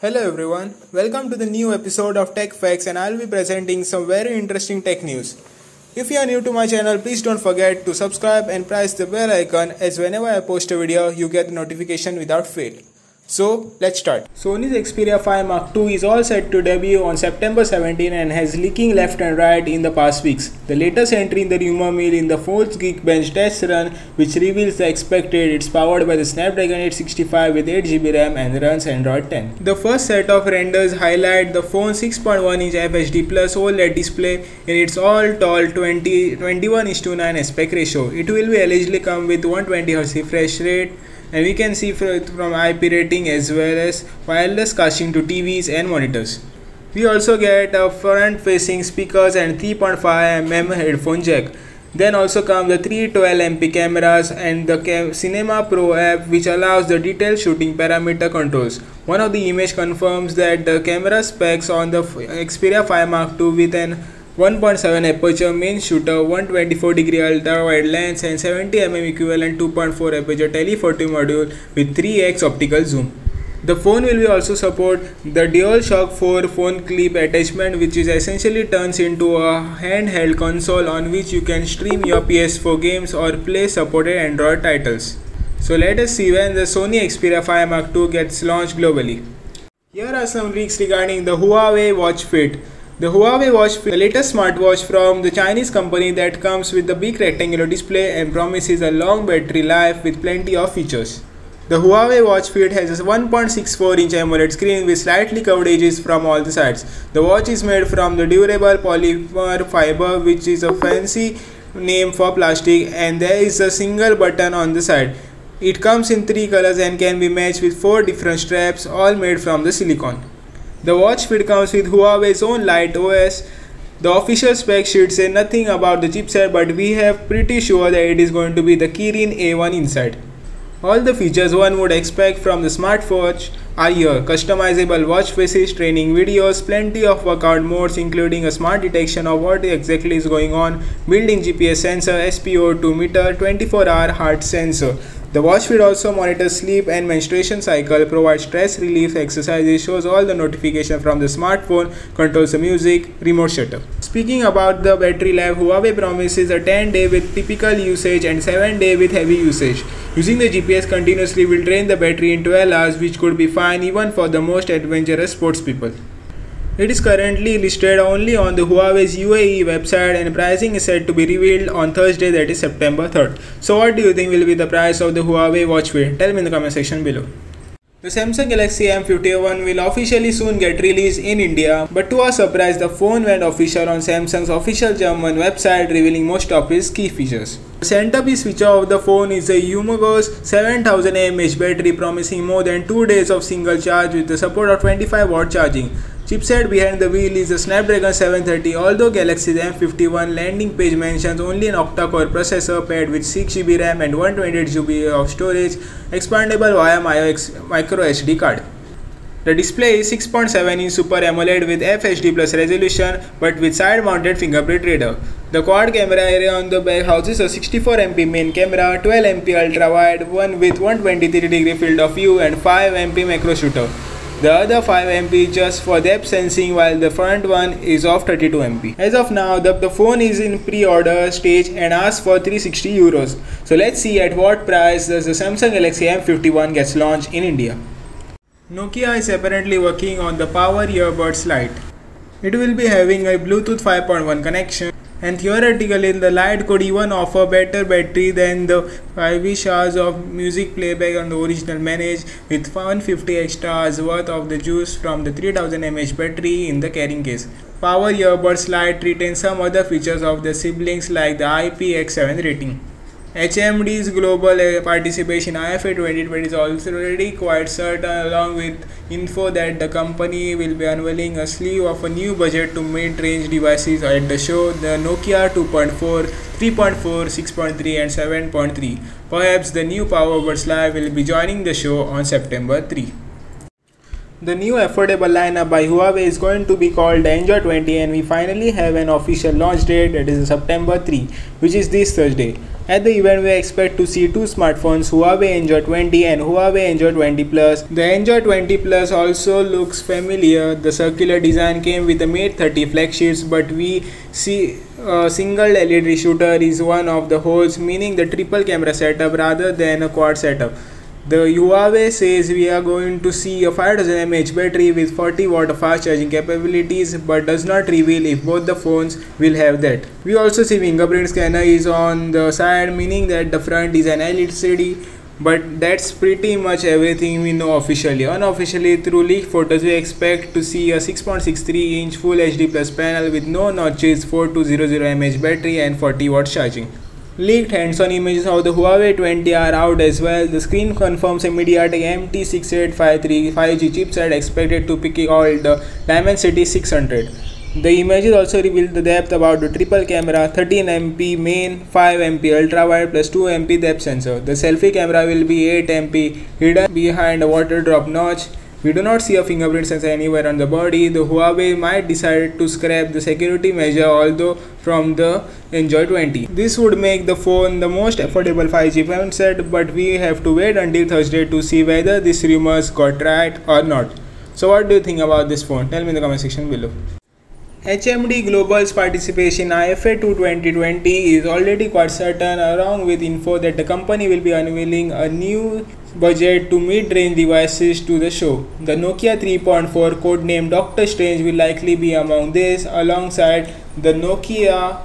Hello everyone, welcome to the new episode of Tech Facts, and I'll be presenting some very interesting tech news. If you are new to my channel, please don't forget to subscribe and press the bell icon, as whenever I post a video, you get the notification without fail. So let's start. Sony's Xperia 5 Mark II is all set to debut on September 17 and has leaking left and right in the past weeks. The latest entry in the rumor mill in the 4th Geekbench test run, which reveals the expected. It's powered by the Snapdragon 865 with 8GB RAM and runs Android 10. The first set of renders highlight the phone's 6.1-inch FHD plus OLED display in its all-tall 21:9 aspect ratio. It will be allegedly come with 120Hz refresh rate. And we can see from IP rating as well as wireless casting to TVs and monitors. We also get a front facing speakers and 3.5mm headphone jack. Then also come the 312MP cameras and the Cinema Pro app, which allows the detailed shooting parameter controls. One of the image confirms that the camera specs on the Xperia 5 Mark II with an 1.7 aperture main shooter, 124-degree ultra-wide lens and 70mm equivalent 2.4 aperture telephoto module with 3x optical zoom. The phone will also support the Dualshock 4 phone clip attachment, which is essentially turns into a handheld console on which you can stream your PS4 games or play supported Android titles. So let us see when the Sony Xperia 5 Mark II gets launched globally. Here are some leaks regarding the Huawei Watch Fit. The Huawei Watch Fit, the latest smartwatch from the Chinese company that comes with a big rectangular display and promises a long battery life with plenty of features. The Huawei Watch Fit has a 1.64-inch AMOLED screen with slightly curved edges from all the sides. The watch is made from the durable polymer fiber, which is a fancy name for plastic, and there is a single button on the side. It comes in 3 colors and can be matched with 4 different straps, all made from the silicone. The watch fit comes with Huawei's own Lite OS. The official spec sheet says nothing about the chipset, but we have pretty sure that it is going to be the Kirin A1 inside. All the features one would expect from the smartwatch are here. Customizable watch faces, training videos, plenty of workout modes including a smart detection of what exactly is going on, built-in GPS sensor, SPO2 meter, 24-hour heart sensor. The watch fit also monitors sleep and menstruation cycle, provides stress relief exercises, shows all the notifications from the smartphone, controls the music, remote shutter. Speaking about the battery life, Huawei promises a 10-day with typical usage and 7-day with heavy usage. Using the GPS continuously will drain the battery in 12 hours, which could be fine even for the most adventurous sports people. It is currently listed only on the Huawei's UAE website, and pricing is said to be revealed on Thursday, that is September 3rd. So what do you think will be the price of the Huawei Watch Fit? Tell me in the comment section below. The Samsung Galaxy M51 will officially soon get released in India, but to our surprise the phone went official on Samsung's official German website, revealing most of its key features. The centerpiece feature of the phone is a humongous 7000 mAh battery, promising more than 2 days of single charge with the support of 25W charging. Chipset behind the wheel is the Snapdragon 730, although Galaxy's M51 landing page mentions only an octa-core processor paired with 6GB RAM and 128GB of storage, expandable via microSD card. The display is 6.7-inch Super AMOLED with FHD plus resolution, but with side-mounted fingerprint reader. The quad camera area on the back houses a 64MP main camera, 12MP ultra-wide, one with 123-degree field of view and 5MP macro shooter. The other 5MP just for depth sensing, while the front one is of 32MP. As of now, the phone is in pre-order stage and asks for €360. So let's see at what price does the Samsung Galaxy M51 gets launched in India. Nokia is apparently working on the Power Earbuds Lite. It will be having a Bluetooth 5.1 connection, and theoretically the Lite could even offer better battery than the 5-ish hours of music playback on the original manage, with 150 extra hours worth of the juice from the 3000 mAh battery in the carrying case. Power Earbuds Lite retains some other features of their siblings like the IPX7 rating. HMD's global participation in IFA 2020 is already quite certain, along with info that the company will be unveiling a slew of a new budget to mid-range devices at the show, the Nokia 2.4, 3.4, 6.3 and 7.3. Perhaps the new Power Earbuds Lite will be joining the show on September 3. The new affordable lineup by Huawei is going to be called the Enjoy 20, and we finally have an official launch date, that is September 3, which is this Thursday. At the event, we expect to see two smartphones, Huawei Enjoy 20 and Huawei Enjoy 20 Plus. The Enjoy 20 Plus also looks familiar. The circular design came with the Mate 30 flagships, but we see a single LED shooter is one of the holes, meaning the triple camera setup rather than a quad setup. The Huawei says we are going to see a 5000 mAh battery with 40 watt fast charging capabilities, but does not reveal if both the phones will have that. We also see fingerprint scanner is on the side, meaning that the front is an LCD, but that's pretty much everything we know officially. Unofficially, through leaked photos, we expect to see a 6.63 inch Full HD Plus panel with no notches, 4200 mAh battery and 40 watt charging. Leaked hands-on images of the Huawei 20 are out as well. The screen confirms a MediaTek MT6853 5G chipset expected to be called the Dimensity 600. The images also reveal the depth about the triple camera, 13MP main, 5MP ultra-wide plus 2MP depth sensor. The selfie camera will be 8MP hidden behind a water drop notch. We do not see a fingerprint sensor anywhere on the body. The Huawei might decide to scrap the security measure although from the Enjoy 20. This would make the phone the most affordable 5G phone set, but we have to wait until Thursday to see whether these rumors got right or not. So what do you think about this phone? Tell me in the comment section below. HMD Global's participation in IFA 2020 is already quite certain, along with info that the company will be unveiling a new budget to mid-range devices to the show. The Nokia 3.4 codenamed Doctor Strange will likely be among this, alongside the Nokia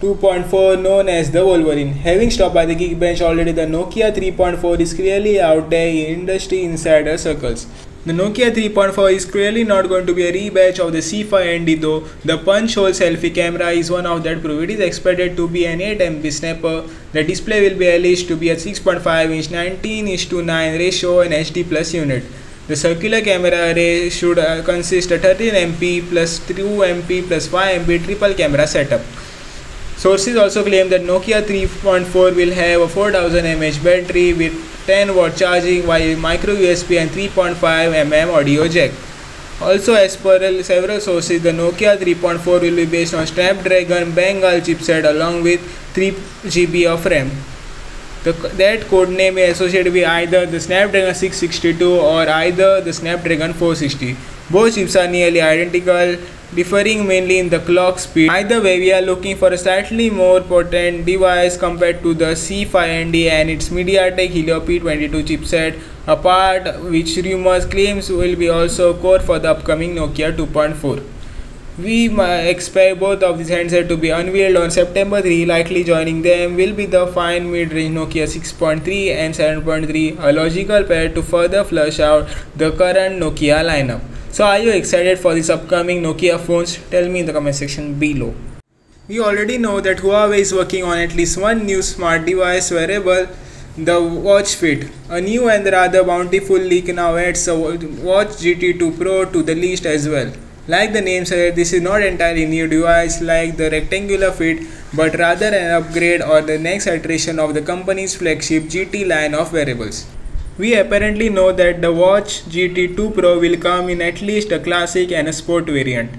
2.4 known as the Wolverine. Having stopped by the Geekbench already, the Nokia 3.4 is clearly out there in industry insider circles. The Nokia 3.4 is clearly not going to be a rebatch of the C5ND though. The punch-hole selfie camera is one of that proof. It is expected to be an 8MP snapper. The display will be alleged to be a 6.5-inch 19:9 ratio and HD plus unit. The circular camera array should consist of 13MP plus 2MP plus 5MP triple camera setup. Sources also claim that Nokia 3.4 will have a 4000 mAh battery with 10 watt charging, while micro USB and 3.5mm audio jack. Also, as per several sources, the Nokia 3.4 will be based on Snapdragon 865 chipset along with 3GB of RAM. That codename is associated with either the Snapdragon 662 or either the Snapdragon 460. Both chips are nearly identical, differing mainly in the clock speed. Either way, we are looking for a slightly more potent device compared to the C5ND and its MediaTek Helio P22 chipset, a part which rumors claims will be also core for the upcoming Nokia 2.4. We expect both of these handsets to be unveiled on September 3, likely joining them will be the fine mid-range Nokia 6.3 and 7.3, a logical pair to further flush out the current Nokia lineup. So are you excited for these upcoming Nokia phones? Tell me in the comment section below. We already know that Huawei is working on at least one new smart device wearable, the Watch Fit. A new and rather bountiful leak now adds a Watch GT 2 Pro to the list as well. Like the name said, this is not entirely new device like the rectangular Fit, but rather an upgrade or the next iteration of the company's flagship GT line of wearables. We apparently know that the Watch GT 2 Pro will come in at least a classic and a sport variant.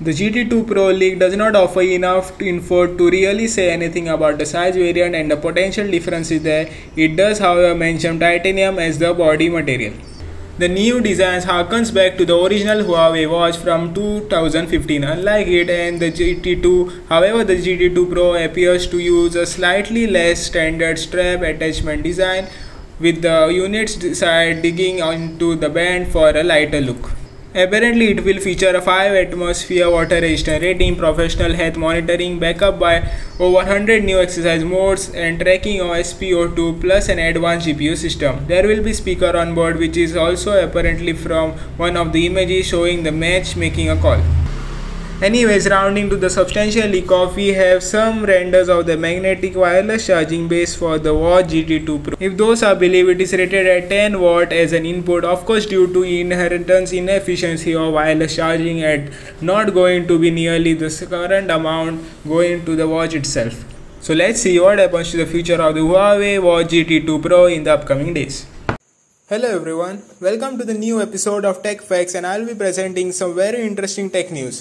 The GT 2 Pro leak does not offer enough info to really say anything about the size variant and the potential differences there. It does, however, mention titanium as the body material. The new design harkens back to the original Huawei Watch from 2015. Unlike it and the GT2, however, the GT2 Pro appears to use a slightly less standard strap attachment design, with the unit's side digging onto the band for a lighter look. Apparently, it will feature a 5 atmosphere water resistant rating, professional health monitoring, backup by over 100 new exercise modes and tracking of SPO2 plus an advanced GPU system. There will be speaker on board, which is also apparently from one of the images showing the match making a call. Anyways, rounding to the substantial leak off, we have some renders of the magnetic wireless charging base for the Watch GT 2 Pro. If those are believed, it is rated at 10 watt as an input, of course due to inherent inefficiency of wireless charging at not going to be nearly the current amount going to the watch itself. So let's see what happens to the future of the Huawei Watch GT 2 Pro in the upcoming days. Hello everyone, welcome to the new episode of Tech Facts, and I'll be presenting some very interesting tech news.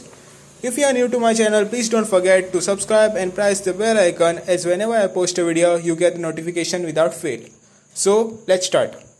If you are new to my channel, please don't forget to subscribe and press the bell icon, as whenever I post a video you get a notification without fail. So let's start.